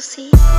see.